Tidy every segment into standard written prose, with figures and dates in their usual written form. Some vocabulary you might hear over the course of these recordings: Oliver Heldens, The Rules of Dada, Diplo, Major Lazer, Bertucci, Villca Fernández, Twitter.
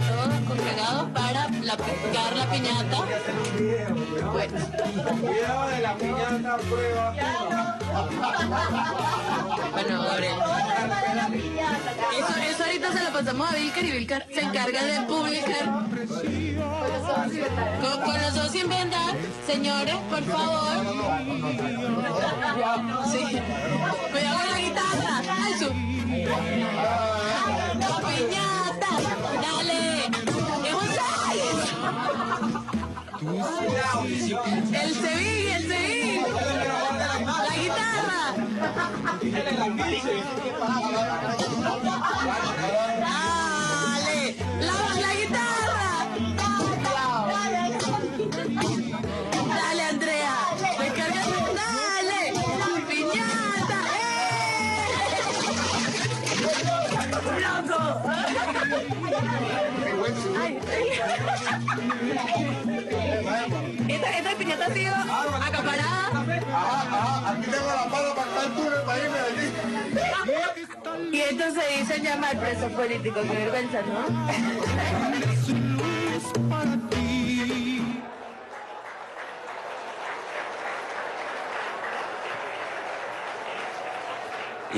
Todos congregados para picar la piñata. Bueno. Cuidado de la piñata, prueba. Bueno, Gabriel. Eso ahorita se lo pasamos a Villca y Villca se encarga de publicar. Con los dos sin vendar, señores, por favor. Sí. Cuidado con la guitarra. ¡Eso! ¡La piñata! ¡Dale! ¡Es un 6! ¡El Sevilla! ¡El Sevilla! ¡La guitarra! ¡Dale! ¡La guitarra! Esta piñata ha sido acaparada. Aquí tengo la mano para estar duro para irme de aquí. Y esto se hizo llamar preso político. Qué vergüenza, ¿no?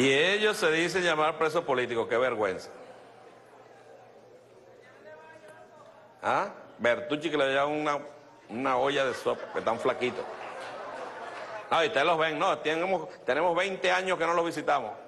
Y ellos se dicen llamar presos políticos, qué vergüenza. ¿Ah? Bertucci que le lleva una olla de sopa, que están flaquitos. Ah, y ustedes los ven, no, tenemos 20 años que no los visitamos.